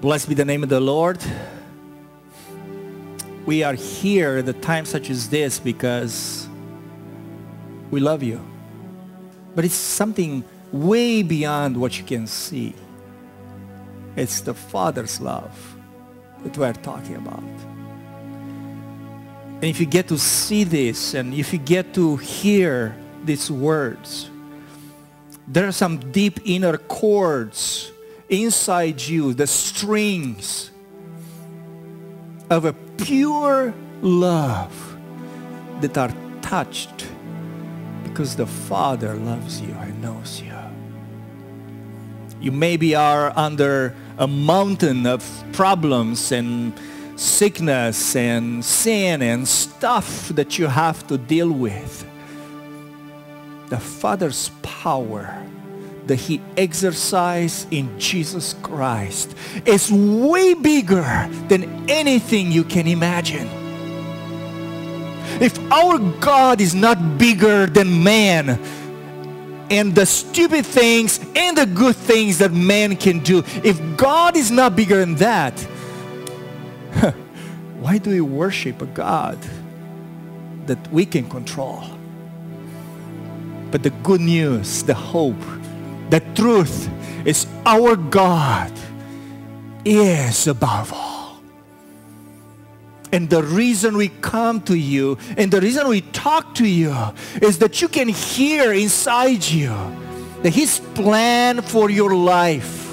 Blessed be the name of the Lord. We are here at a time such as this because we love you. But it's something way beyond what you can see. It's the Father's love that we're talking about. And if you get to see this, and if you get to hear these words, there are some deep inner chords inside you, the strings of a pure love that are touched because the Father loves you and knows you. You maybe are under a mountain of problems and sickness and sin and stuff that you have to deal with. The Father's power that He exercised in Jesus Christ is way bigger than anything you can imagine. If our God is not bigger than man and the stupid things and the good things that man can do, if God is not bigger than that, why do we worship a God that we can control? But the good news, the hope, the truth is our God is above all. And the reason we come to you and the reason we talk to you is that you can hear inside you that His plan for your life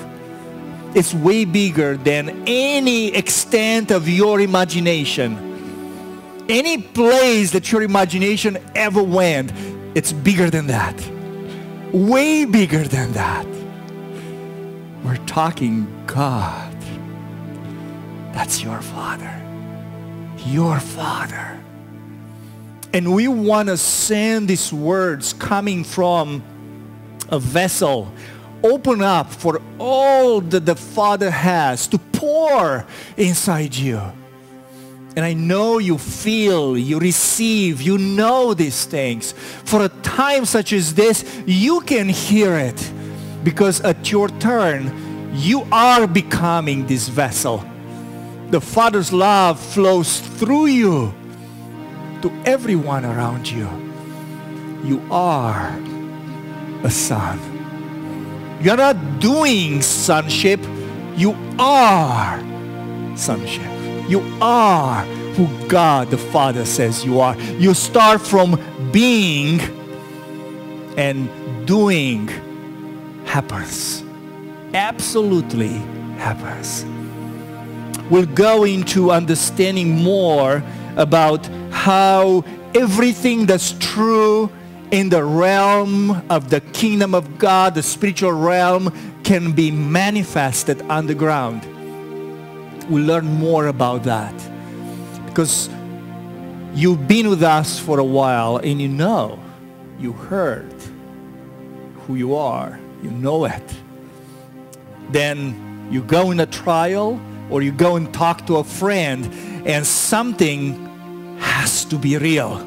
is way bigger than any extent of your imagination. Any place that your imagination ever went, it's bigger than that. Way bigger than that. We're talking God. That's your Father. Your Father. And we want to send these words coming from a vessel open up for all that the Father has to pour inside you. And I know you feel, you receive, you know these things. For a time such as this, you can hear it. Because at your turn, you are becoming this vessel. The Father's love flows through you to everyone around you. You are a son. You're not doing sonship. You are sonship. You are who God the Father says you are. You start from being, and doing happens. Absolutely happens. We'll go into understanding more about how everything that's true in the realm of the kingdom of God, the spiritual realm, can be manifested on the ground. We'll learn more about that because you've been with us for a while and you know, you heard who you are, you know it. Then you go in a trial or you go and talk to a friend and something has to be real.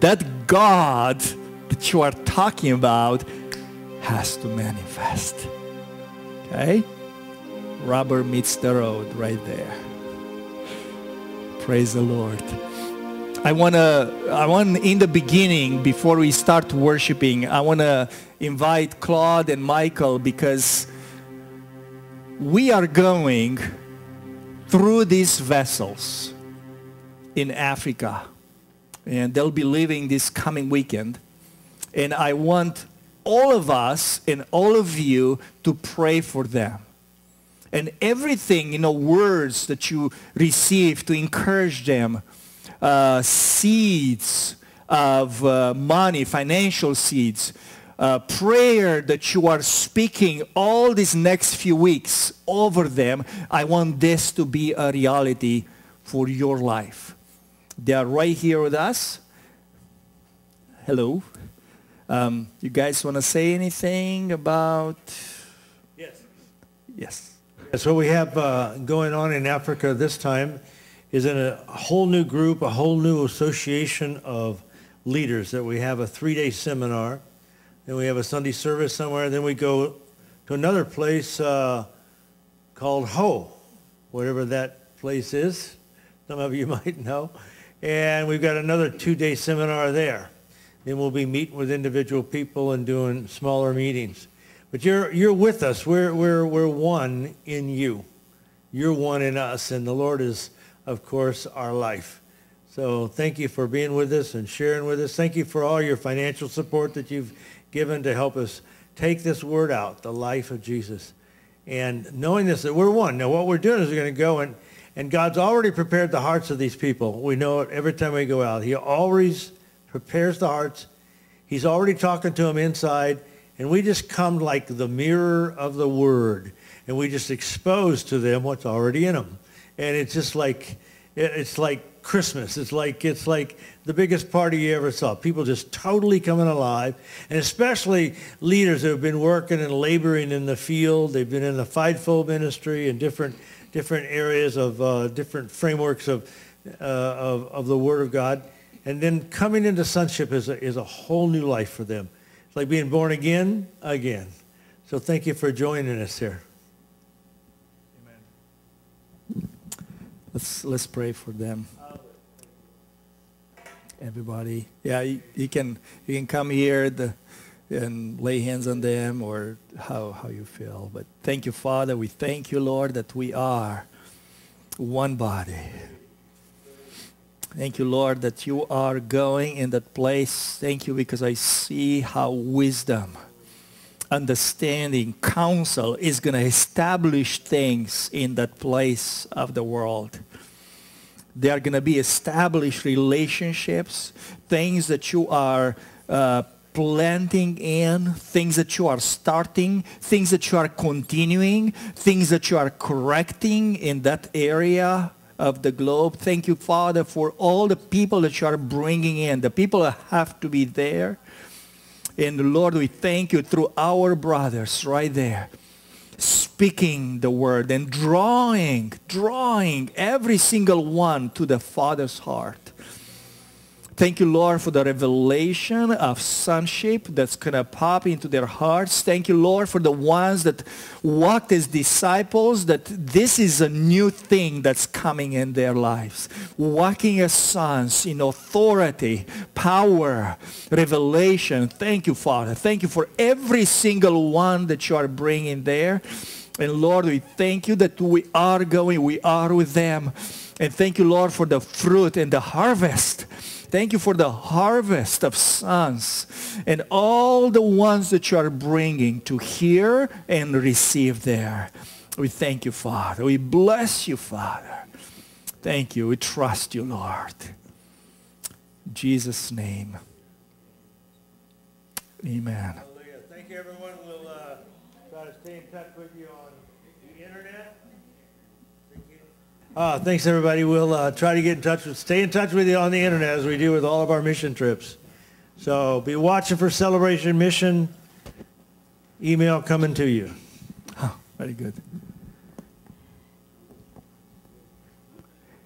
That God that you are talking about has to manifest, okay? Rubber meets the road right there. Praise the Lord. I want in the beginning, before we start worshiping, I want to invite Claude and Michael because we are going through these vessels in Africa. And they'll be leaving this coming weekend. And I want all of us and all of you to pray for them. And everything, you know, words that you receive to encourage them, seeds of money, financial seeds, prayer that you are speaking all these next few weeks over them, I want this to be a reality for your life. They are right here with us. Hello. You guys want to say anything about? Yes. Yes. So what we have going on in Africa this time is in a whole new group, a whole new association of leaders that we have a three-day seminar. Then we have a Sunday service somewhere. Then we go to another place called Ho, whatever that place is. Some of you might know. And we've got another two-day seminar there. Then we'll be meeting with individual people and doing smaller meetings. But you're with us. We're one in you. You're one in us. And the Lord is, of course, our life. So thank you for being with us and sharing with us. Thank you for all your financial support that you've given to help us take this word out, the life of Jesus. And knowing this, that we're one. Now, what we're doing is we're going to go and God's already prepared the hearts of these people. We know it every time we go out. He always prepares the hearts. He's already talking to them inside. And we just come like the mirror of the word. And we just expose to them what's already in them. And it's just like, it's like Christmas. It's like the biggest party you ever saw. People just totally coming alive. And especially leaders who have been working and laboring in the field. They've been in the fivefold ministry and different areas of different frameworks of the Word of God. And then coming into sonship is a whole new life for them. It's like being born again. So thank you for joining us here. Amen. Let's pray for them. Everybody, yeah, you can come here and lay hands on them or how you feel. But thank you, Father. We thank you, Lord, that we are one body. Thank you, Lord, that you are going in that place. Thank you, because I see how wisdom, understanding, counsel is going to establish things in that place of the world. There are going to be established relationships, things that you are planting in, things that you are starting, things that you are continuing, things that you are correcting in that area of the globe. Thank you, Father, for all the people that you are bringing in. The people have to be there. And Lord, we thank you through our brothers right there, speaking the word and drawing every single one to the Father's heart. Thank you, Lord, for the revelation of sonship that's going to pop into their hearts. Thank you, Lord, for the ones that walked as disciples, that this is a new thing that's coming in their lives. Walking as sons in authority, power, revelation. Thank you, Father. Thank you for every single one that you are bringing there. And Lord, we thank you that we are with them. And thank you, Lord, for the fruit and the harvest. Thank you for the harvest of sons and all the ones that you are bringing to hear and receive there. We thank you, Father. We bless you, Father. Thank you. We trust you, Lord. In Jesus' name. Amen. Hallelujah. Thank you, everyone. We'll try to stay in touch with you on the internet. Thanks, everybody. We'll try to stay in touch with you on the internet as we do with all of our mission trips. So be watching for Celebration Mission. Email coming to you. Oh, very good.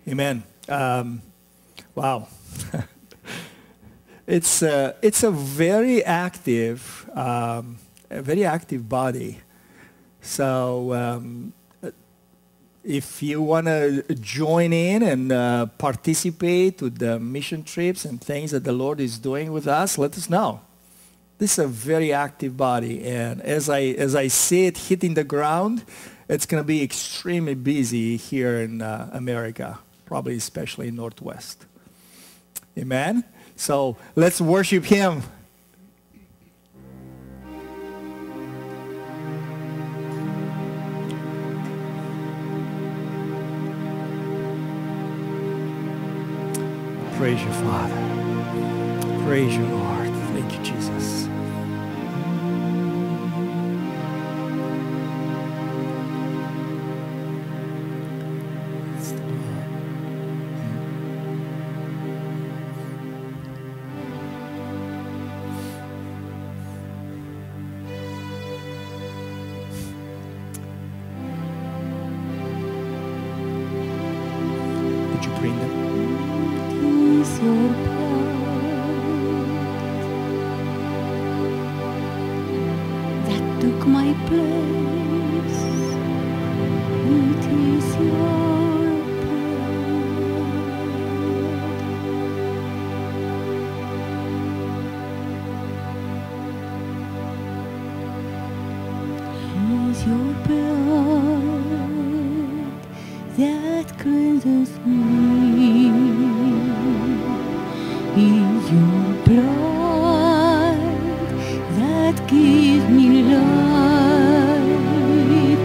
Amen. Wow. It's a very active body. So. If you want to join in and participate with the mission trips and things that the Lord is doing with us, let us know. This is a very active body. And as I see it hitting the ground, it's going to be extremely busy here in America, probably especially in Northwest. Amen? So let's worship Him. Praise you, Father. Praise you, Lord. Thank you, Jesus. Your power your blood that cleanses me, is your blood that gives me life,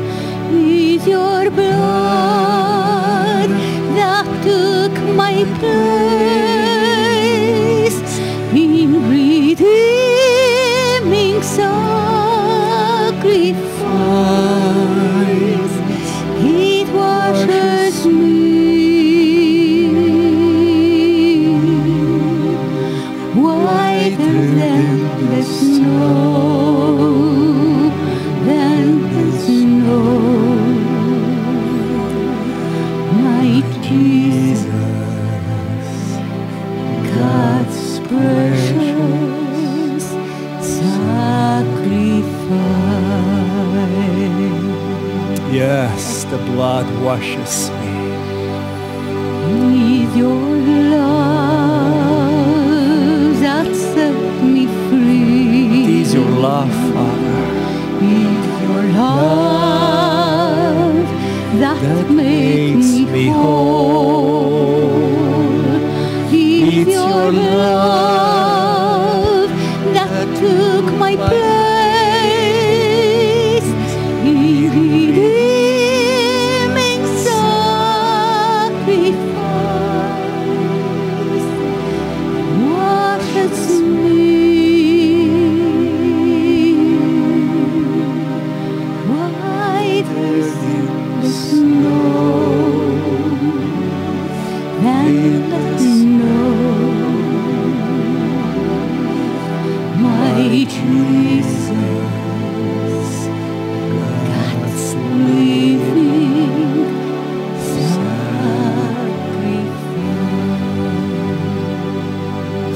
is your blood that took my place in redeeming sacrifice. It washes me whiter than the snow, My Jesus, God's precious sacrifice. Yes, the blood washes me. With your love that set me free. It is your love, Father. With your love that makes me whole. It's your love that took my place. Jesus, God's living sacrifice.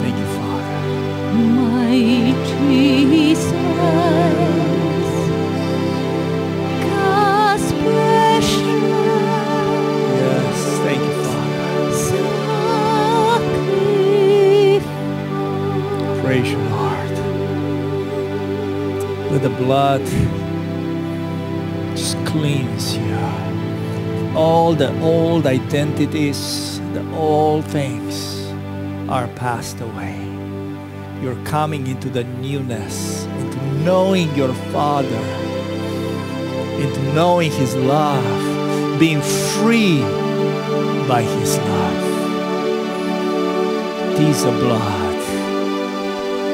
Thank you, Father. My Jesus, God's precious. Yes, thank you, Father. Praise you, Lord. Let the blood just cleanse you. All the old identities, the old things are passed away. You're coming into the newness, into knowing your Father, into knowing His love, being free by His love. It is the blood.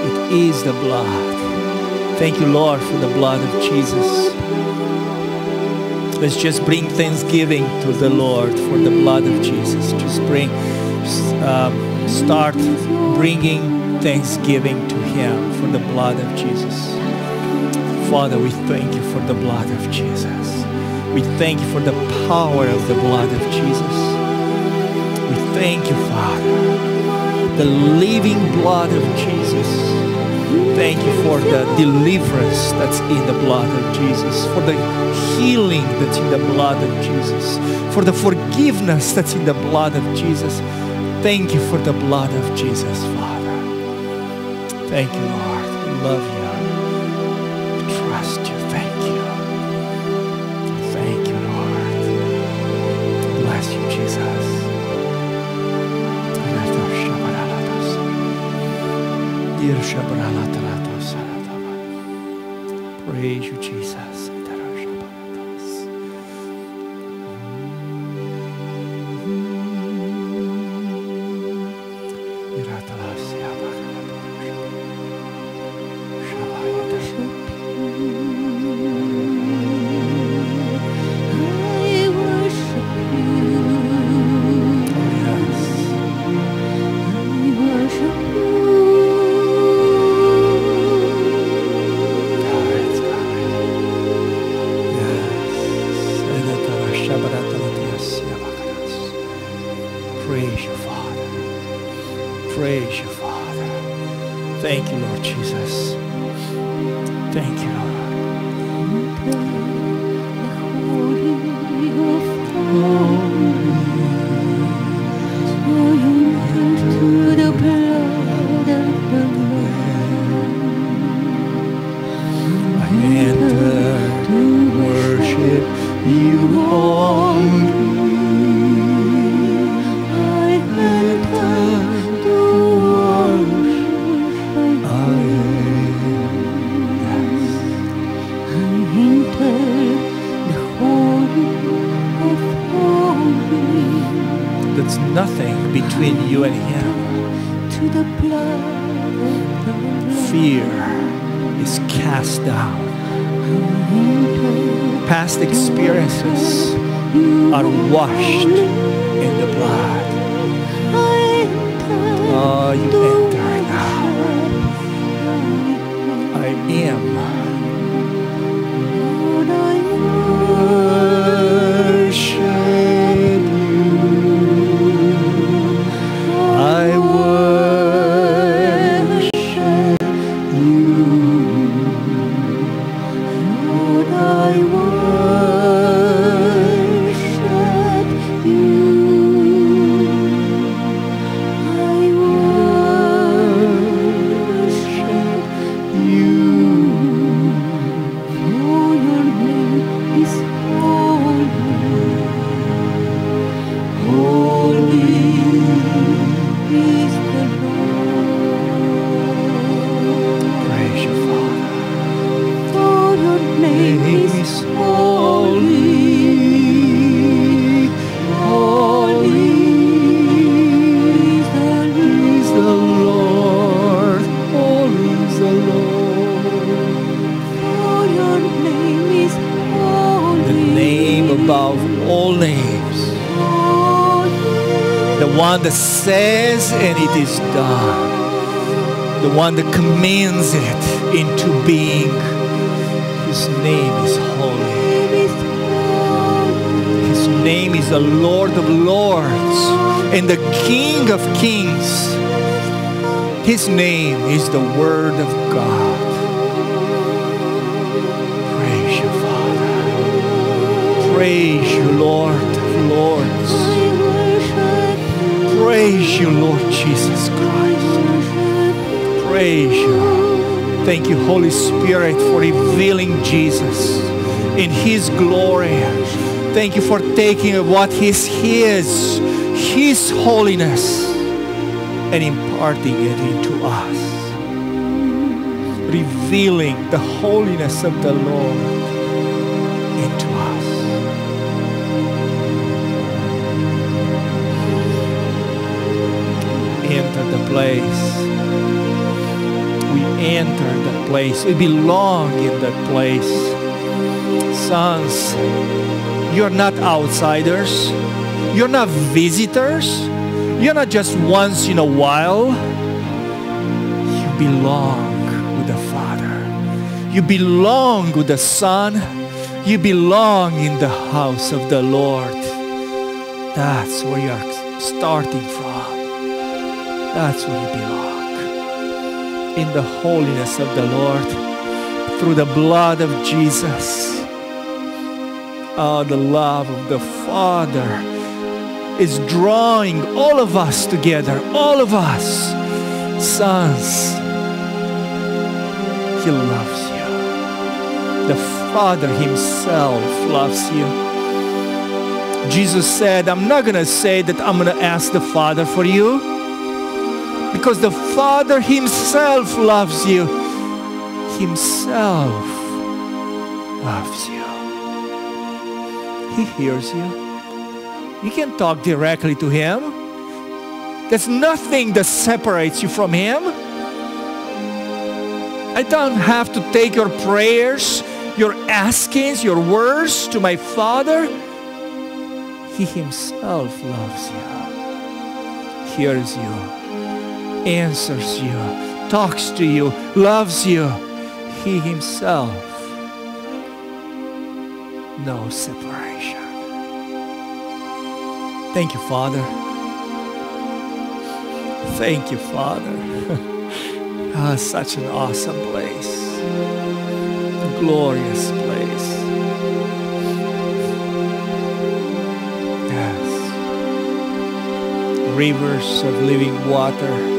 It is the blood. Thank you, Lord, for the blood of Jesus. Let's just bring thanksgiving to the Lord for the blood of Jesus. Just bring, start bringing thanksgiving to Him for the blood of Jesus. Father, we thank you for the blood of Jesus. We thank you for the power of the blood of Jesus. We thank you, Father, the living blood of Jesus. Thank you for the deliverance that's in the blood of Jesus, for the healing that's in the blood of Jesus, for the forgiveness that's in the blood of Jesus. Thank you for the blood of Jesus, Father. Thank you, Lord. We love you. We trust you. Thank you. Thank you, Lord. Bless you, Jesus. Praise you, Jesus. Praise you, Father. Praise you, Father. Thank you, Lord Jesus. Thank you, Lord. I enter the world. That's nothing between you and him. To the blood. Fear is cast down. Past experiences are washed in the blood. Oh, you enter now. I am worship. That says and it is done, the one that commands it into being. His name is holy. His name is the Lord of Lords and the King of Kings. His name is the Word of God. Praise you, Father. Praise you, Lord of Lords. Praise you, Lord Jesus Christ. Praise you. Thank you, Holy Spirit, for revealing Jesus in His glory. Thank you for taking what is His, His holiness, and imparting it into us. Revealing the holiness of the Lord into us. Enter the place. We enter that place. We belong in that place. Sons, you're not outsiders. You're not visitors. You're not just once in a while. You belong with the Father. You belong with the Son. You belong in the house of the Lord. That's where you are starting from. That's where you belong. In the holiness of the Lord, through the blood of Jesus. Oh, the love of the Father is drawing all of us together, all of us, sons. He loves you. The Father Himself loves you. Jesus said, I'm not going to say that I'm going to ask the Father for you, because the Father Himself loves you. Himself loves you. He hears you. You can talk directly to Him. There's nothing that separates you from Him. I don't have to take your prayers, your askings, your words to my Father. He Himself loves you. Hears you. Answers you, talks to you, loves you. He Himself, no separation. Thank you, Father. Thank you, Father. Ah, such an awesome place, a glorious place. Yes, rivers of living water.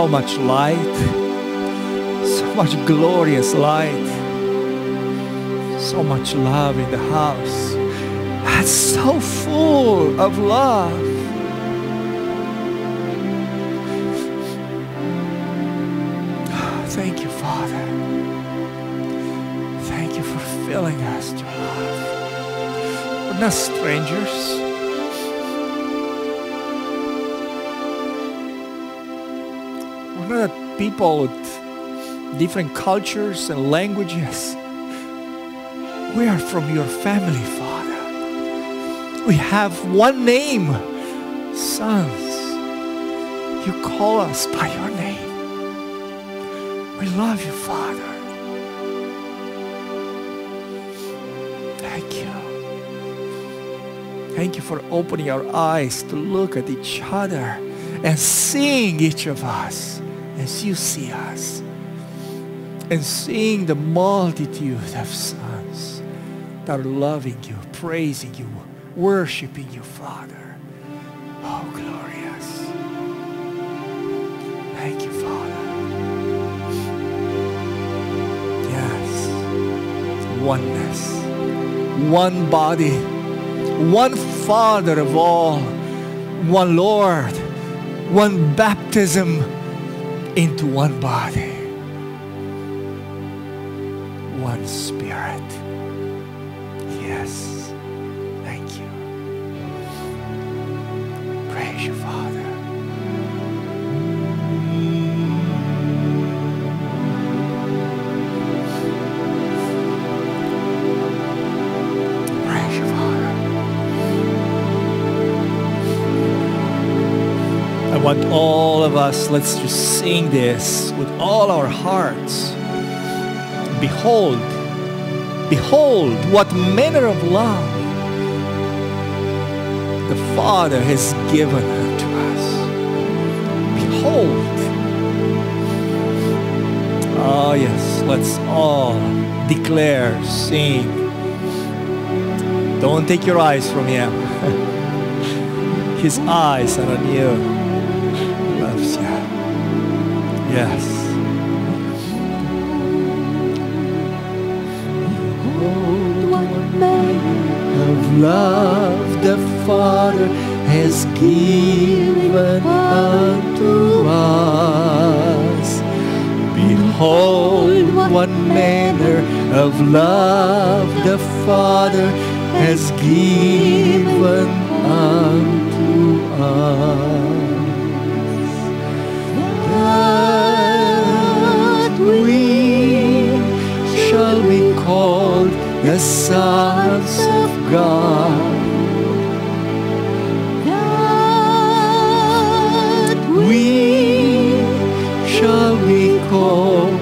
So much light, so much glorious light, So much love in the house. That's so full of love. Thank you, Father. Thank you for filling us to love. We're not strangers. We're not people with different cultures and languages. We are from your family, Father. We have one name, sons. You call us by your name. We love you, Father. Thank you. Thank you for opening our eyes to look at each other and seeing each of us as you see us, and seeing the multitude of sons that are loving you, praising you, worshiping you, Father. Oh, glorious. Thank you, Father. Yes, it's oneness, one body, one Father of all, one Lord, one baptism into one body, one Spirit. Yes, thank you. Praise you, Father. I want all of us, let's just sing this with all our hearts. Behold, behold, what manner of love the Father has given unto us. Behold. Oh yes, let's all declare, sing. Don't take your eyes from him. His eyes are on you. Yes. Behold, what manner of love the Father has given unto us. Behold, what manner of love the Father has given unto us. Called the sons of God, that we shall be called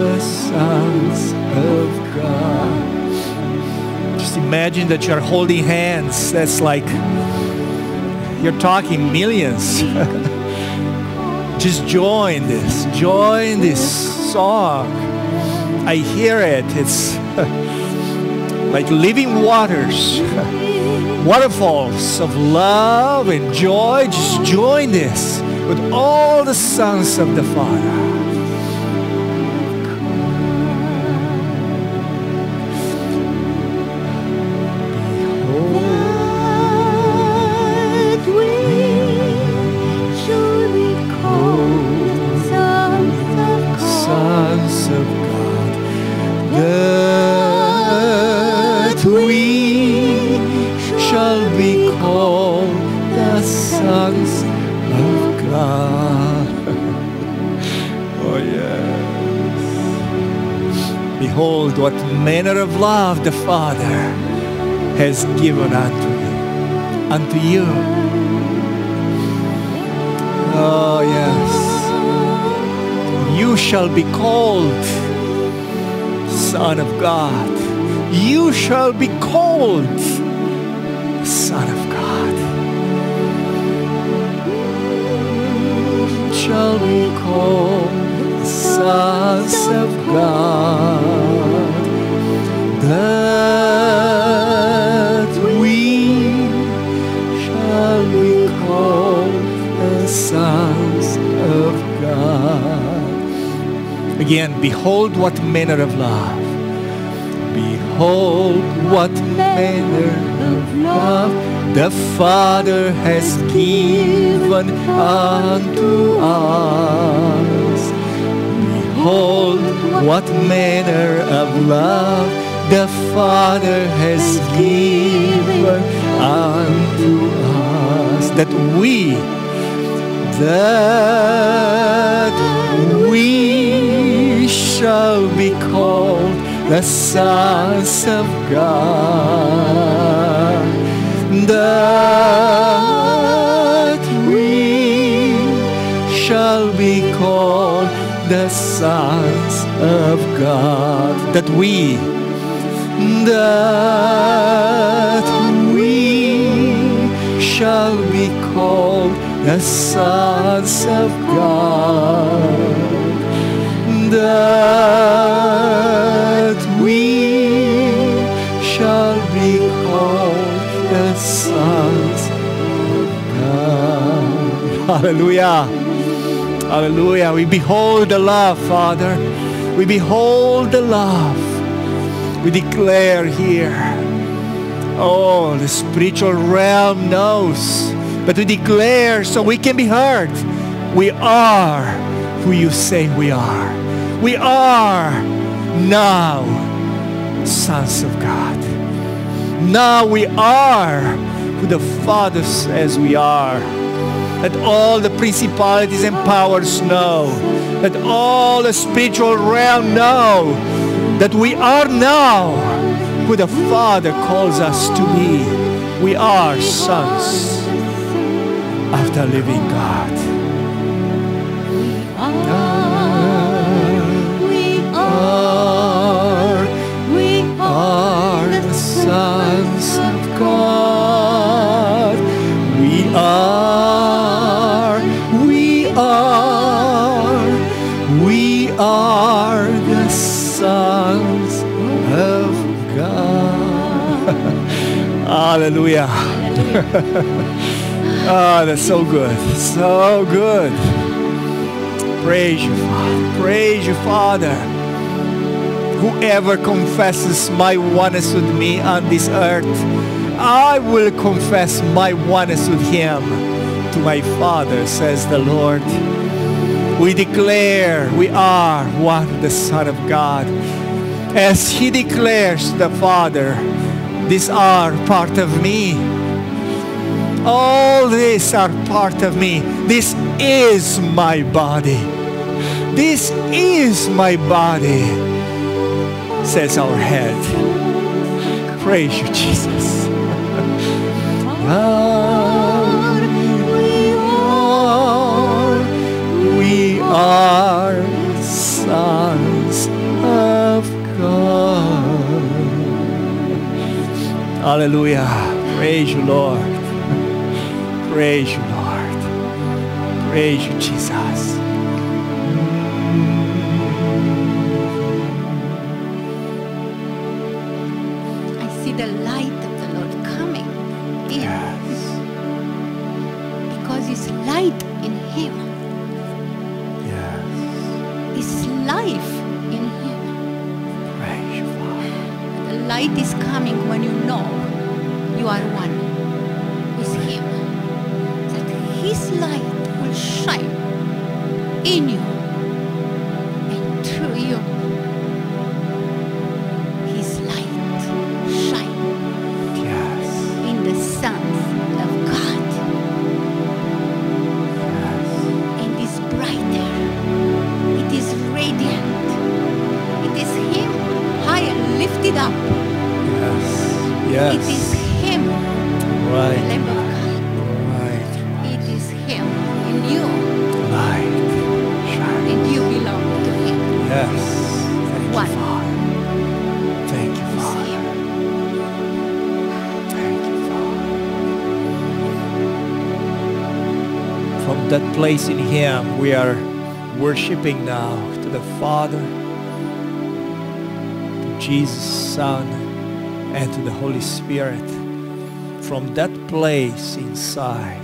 the sons of God. Just imagine that you're holding hands. That's like, you're talking millions. Just join this song. I hear it. It's like living waters, waterfalls of love and joy. Just join this with all the sons of the Father. Behold, what manner of love the Father has given unto you. Oh, yes. You shall be called Son of God. You shall be called Son of God. You shall be called sons of God, that we shall be called the sons of God. Again, behold what manner of love Behold, what manner of love the Father has given unto us. Behold, what manner of love the Father has given unto us, that we shall be called the sons of God, that we shall be called the sons of God, that we shall be called the sons of God, that we shall be called the sons of God. Hallelujah. Hallelujah. We behold the love, Father. We behold the love. We declare here. Oh, the spiritual realm knows. But we declare so we can be heard. We are who you say we are. We are now sons of God. Now we are who the Father says we are. Let all the principalities and powers know. Let all the spiritual realm know that we are now who the Father calls us to be. We are sons of the living God. We are the sons of God. We are the sons of God. Hallelujah. Oh, that's so good. So good. Praise you, Father. Praise you, Father. Whoever confesses my oneness with me on this earth, I will confess my oneness with him to my Father, says the Lord. We declare we are one, the Son of God. As he declares to the Father, these are part of me. All these are part of me. This is my body. This is my body, says our head. Praise you, Jesus. We are sons of God. Hallelujah. Praise you, Lord. Praise you, Lord. Praise you, Jesus. I see the light of the Lord coming in. Yes. Because it's light in Him. Yes. It's life in Him. Praise you, Father. The light is coming when you know you are one with Him. His light will shine in you and through you. His light shine, yes, in the sons of God. Yes. And it is brighter. It is radiant. It is Him high and lifted up. Yes. Yes. It is Him. Right. Remember. That place in Him we are worshiping now, to the Father, to Jesus, Son, and to the Holy Spirit. From that place inside,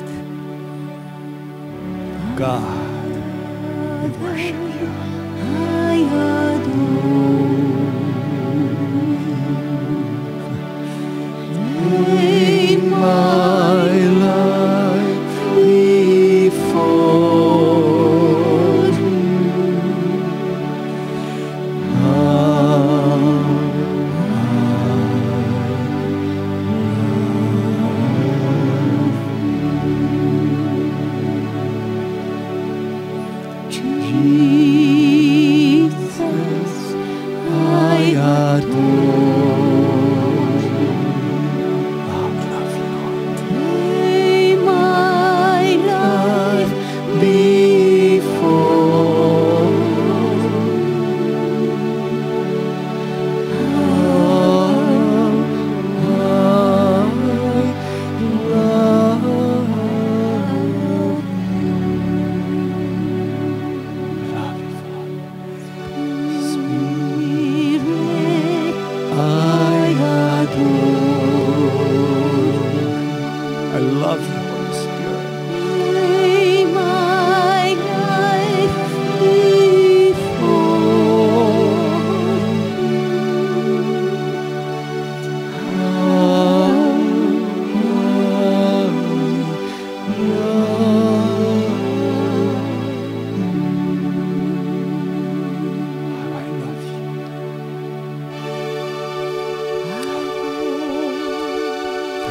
God, we worship You. I adore You.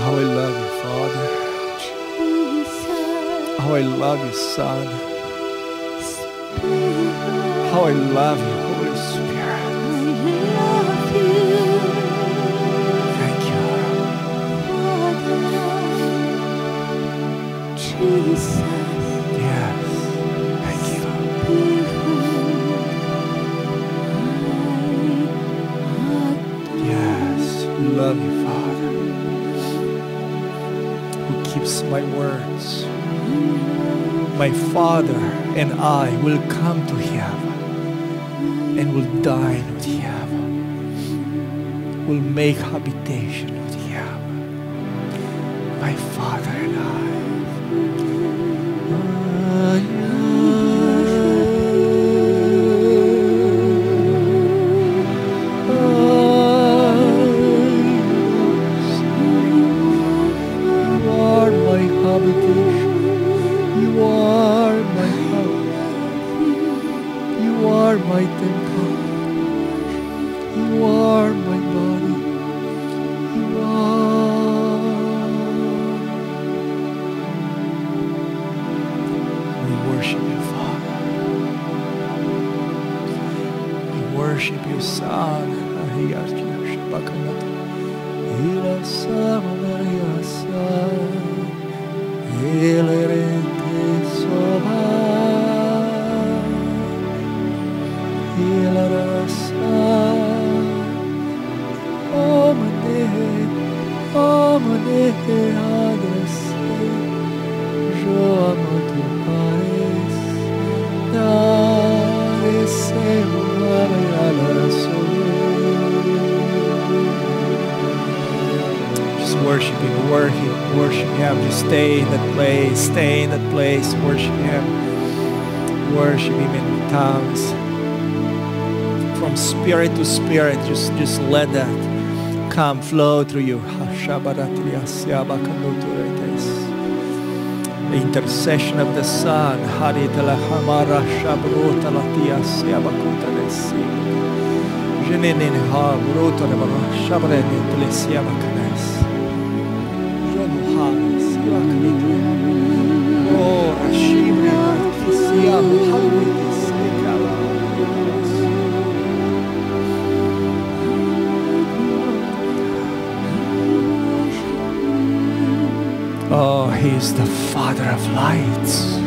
How I love you, Father. How I love you, Son. How I love you, Holy Spirit. Thank you, Jesus. Yes, thank you. Yes, we love you, Father, who keeps my words. My Father and I will come to Him and will dine with Him, will make habitation with Him, my Father and I. You are my habitation, you are my house, you are my temple. You are my body, you are. We worship you, Father. We worship you, Son. Just worship Him, worship Him. Just stay in that place, worship Him in tongues, from spirit to spirit. Just let that come, flow through you. The intercession of the Son. Oh, He is the Father of lights,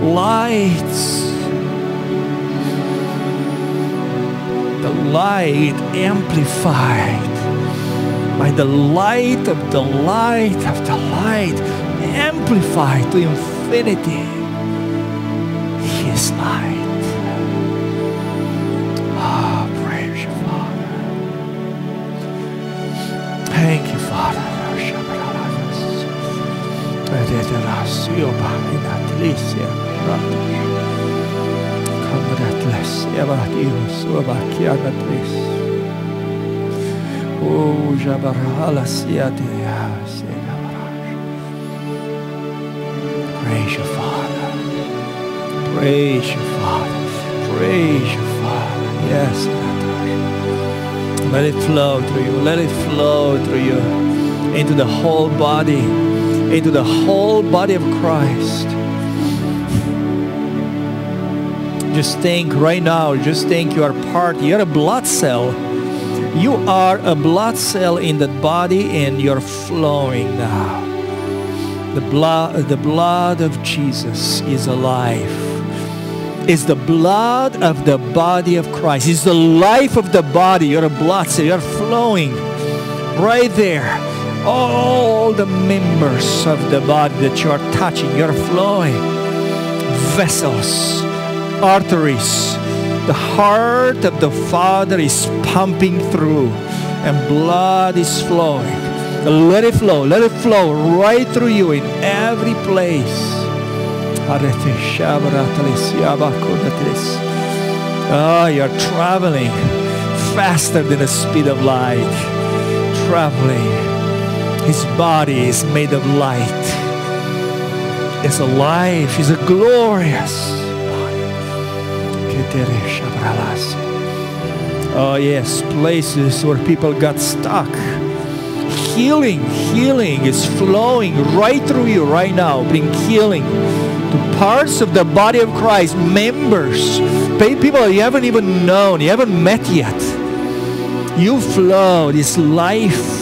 lights. The light amplified by the light of the light of the light, amplified to infinity. He is light. Ah, oh, praise you, Father. Thank you, Father. Praise you, Father. Praise you, Father. Praise you, Father. Yes, let it flow through you. Let it flow through you into the whole body. Into the whole body of Christ. Just think right now, just think you are part, you're a blood cell. You are a blood cell in that body and you're flowing now. The blood of Jesus is alive. It's the blood of the body of Christ. It's the life of the body. You're a blood cell. You're flowing right there. All the members of the body that you are touching, you're flowing. Vessels, arteries, the heart of the Father is pumping through and blood is flowing. Let it flow right through you in every place. Oh, you're traveling faster than the speed of light. Traveling. His body is made of light. It's alive. He's a glorious body. Oh yes, places where people got stuck. healing is flowing right through you right now. Bring healing to parts of the body of Christ, members, people you haven't even known, you haven't met yet. You flow this life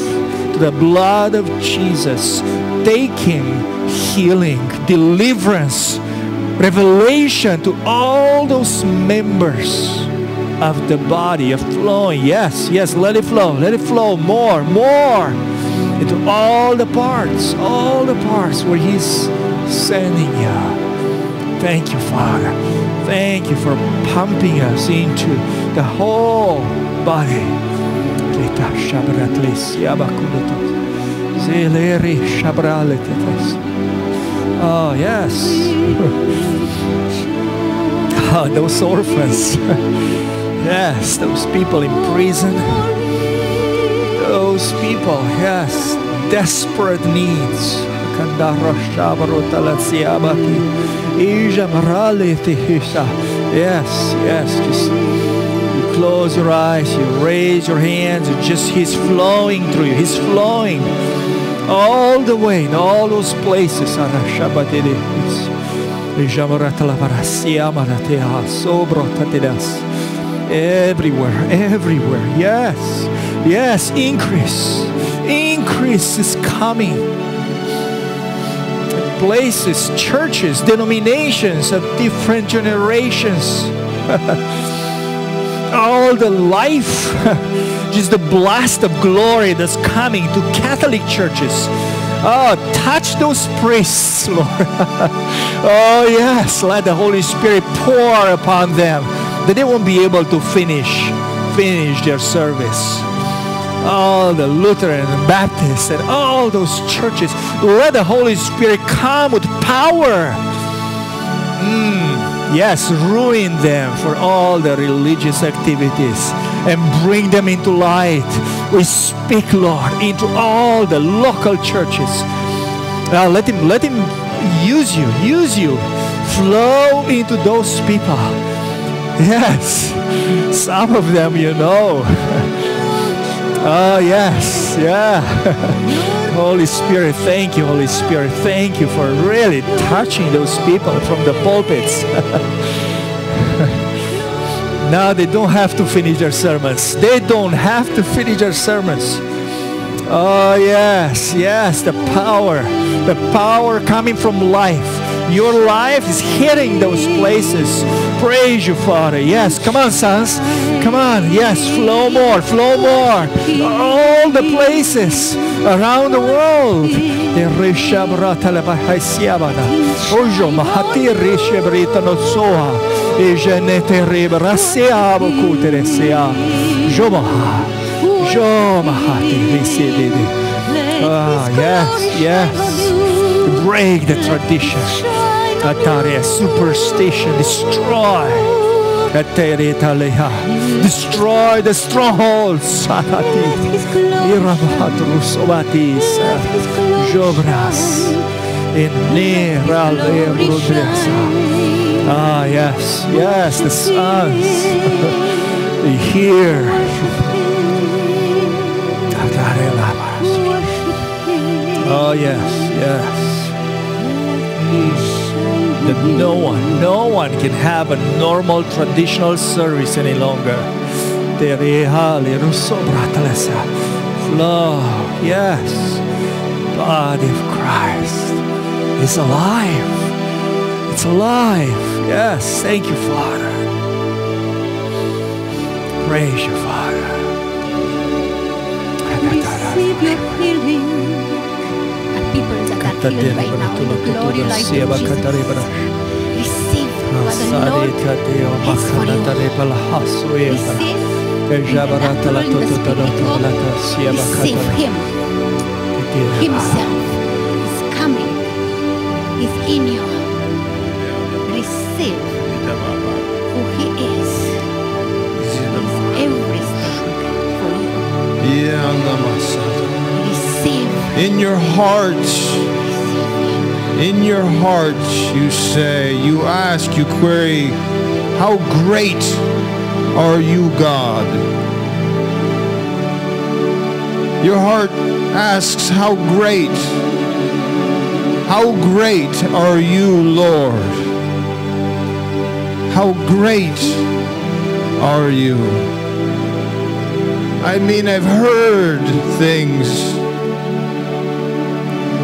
to the blood of Jesus. Take Him, healing, deliverance, revelation to all those members of the body, of flowing. Yes, yes, let it flow. Let it flow more, more into all the parts where He's sending you. Thank you, Father. Thank you for pumping us into the whole body. Oh, yes. Oh, those orphans. Yes, those people in prison, those people, yes, desperate needs. Yes, yes, just you close your eyes, you raise your hands, you just, He's flowing through you, He's flowing all the way in all those places. Everywhere, everywhere, yes, yes, increase, increase is coming. Places, churches, denominations of different generations, all the life, just the blast of glory that's coming to Catholic churches. Oh, touch those priests, Lord. Oh, yes, let the Holy Spirit pour upon them that they won't be able to finish their service. All the Lutheran and Baptists and all those churches, let the Holy Spirit come with power. Yes, ruin them for all the religious activities and bring them into light. We speak, Lord, into all the local churches. Now let him use you. Flow into those people. Yes, some of them you know. Oh, yes, yeah. Holy Spirit, thank you, Holy Spirit. Thank you for really touching those people from the pulpits. Now they don't have to finish their sermons. They don't have to finish their sermons. Oh, yes, yes, the power coming from life. Your life is hitting those places. Praise you, Father. Yes, come on, sons. Come on, yes, flow more, flow more. All the places around the world. Yes, yes. Break the tradition, superstition, destroy the strongholds. Ah, yes, yes, the sons, they hear. Oh, yes, yes. That no one can have a normal traditional service any longer. Flow, yes. The body of Christ is alive. It's alive. Yes, thank you, Father. Praise you, Father. Receive your healing. And people that are healed right now, in the glory of Jesus. Receive what the Lord has for you. Receive the natural in the spirit of God. Receive Him. Himself is coming. He's in you. Who He is. He's everything for you. Receive. In your heart, you say, you ask, you query, how great are you, God? Your heart asks, how great are you, Lord? How great are you? I mean, I've heard things,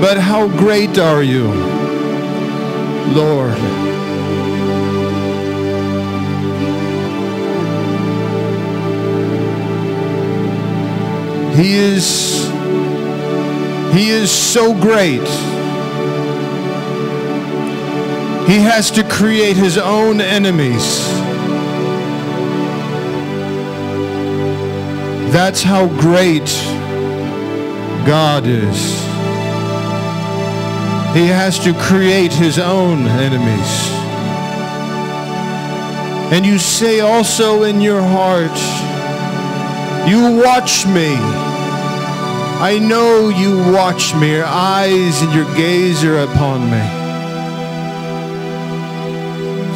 but how great are you, Lord? He is so great. He has to create his own enemies. That's how great God is. He has to create his own enemies. And you say also in your heart, you watch me. I know you watch me. Your eyes and your gaze are upon me.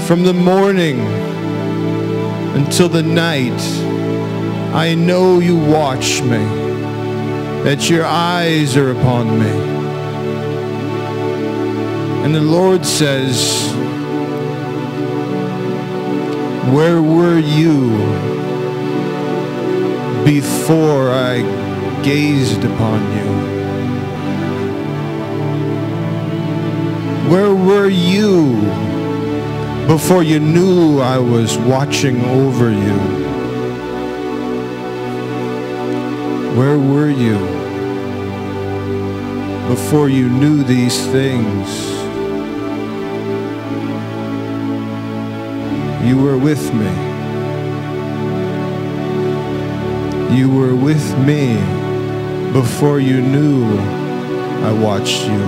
From the morning until the night, I know you watch me, that your eyes are upon me. And the Lord says, where were you before I gazed upon you? Where were you before you knew I was watching over you? Where were you before you knew these things? You were with me. You were with me before you knew I watched you.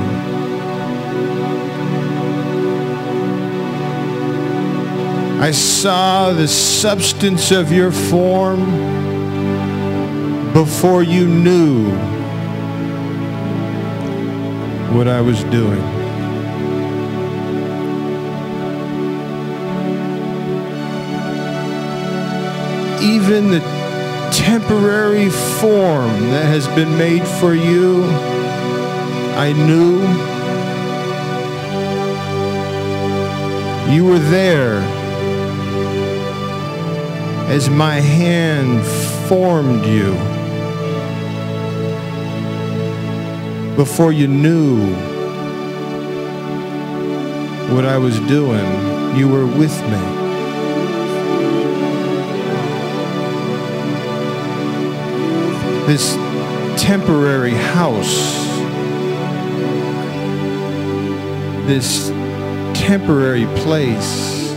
I saw the substance of your form before you knew what I was doing. Even the temporary form that has been made for you, I knew you were there as my hand formed you before you knew what I was doing. You were with me. This temporary house, this temporary place,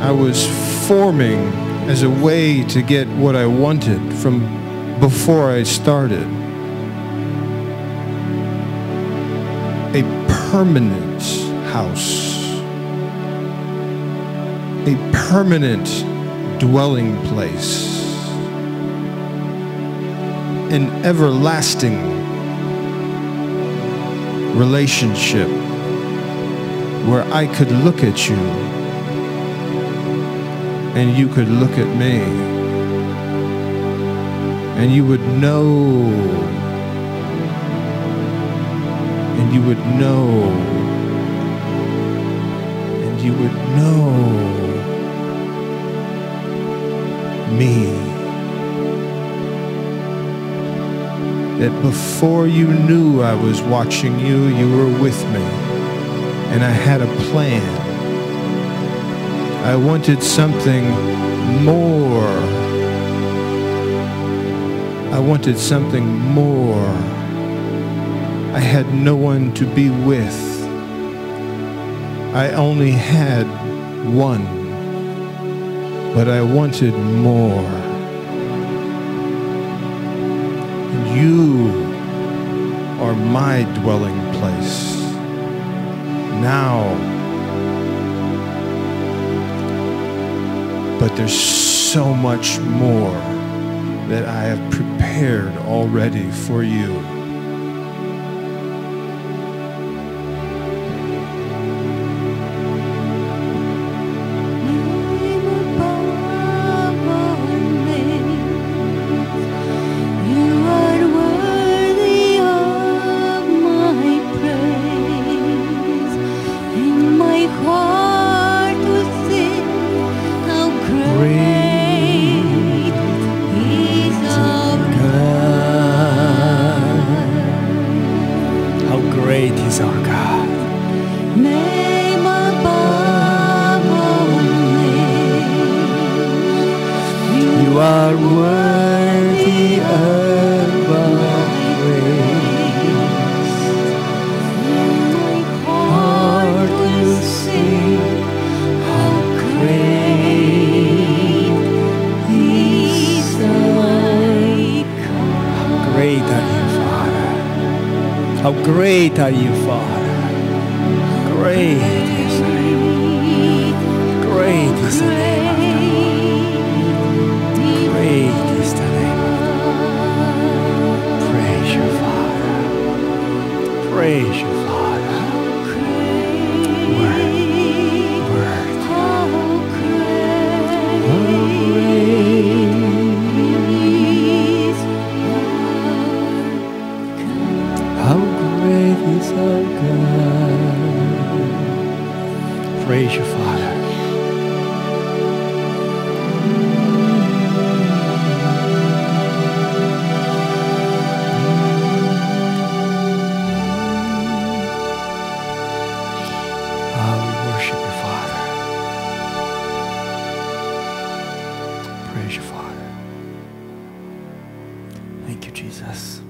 I was forming as a way to get what I wanted from before I started. A permanent house, a permanent dwelling place, an everlasting relationship where I could look at you and you could look at me and you would know, and you would know, and you would know me. That before you knew I was watching you, you were with me. And I had a plan. I wanted something more. I wanted something more. I had no one to be with. I only had one. But I wanted more. You are my dwelling place now. But there's so much more that I have prepared already for you. You great are you, Father. How great are you, Father. Great is your name. Great is your name. Praise you, Father. Word. How great is our God. Praise you, Father. Praise you, Father. Thank you, Jesus.